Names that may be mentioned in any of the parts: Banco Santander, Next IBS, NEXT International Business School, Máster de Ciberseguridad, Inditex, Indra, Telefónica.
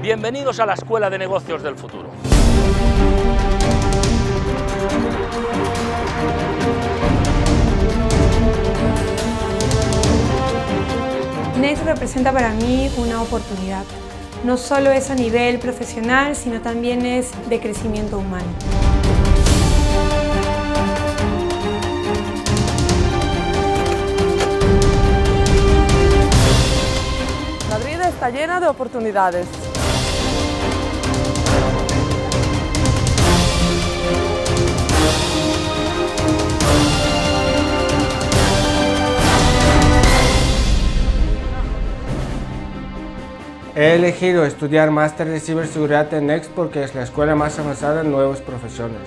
Bienvenidos a la Escuela de Negocios del Futuro. NEXT representa para mí una oportunidad. No solo es a nivel profesional, sino también es de crecimiento humano. Madrid está llena de oportunidades. He elegido estudiar Máster de Ciberseguridad en NEXT porque es la escuela más avanzada en nuevas profesiones.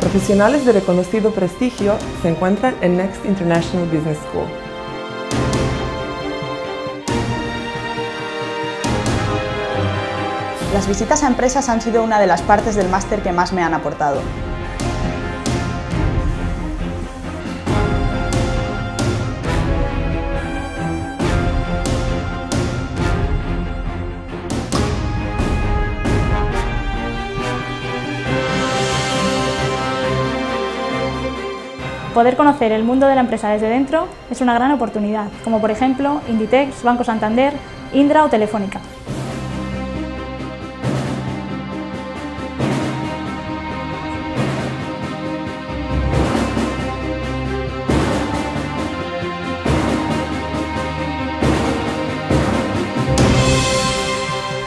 Profesionales de reconocido prestigio se encuentran en NEXT International Business School. Las visitas a empresas han sido una de las partes del máster que más me han aportado. Poder conocer el mundo de la empresa desde dentro es una gran oportunidad, como por ejemplo Inditex, Banco Santander, Indra o Telefónica.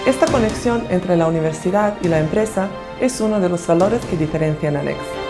Esta conexión entre la universidad y la empresa es uno de los valores que diferencian a NEXT.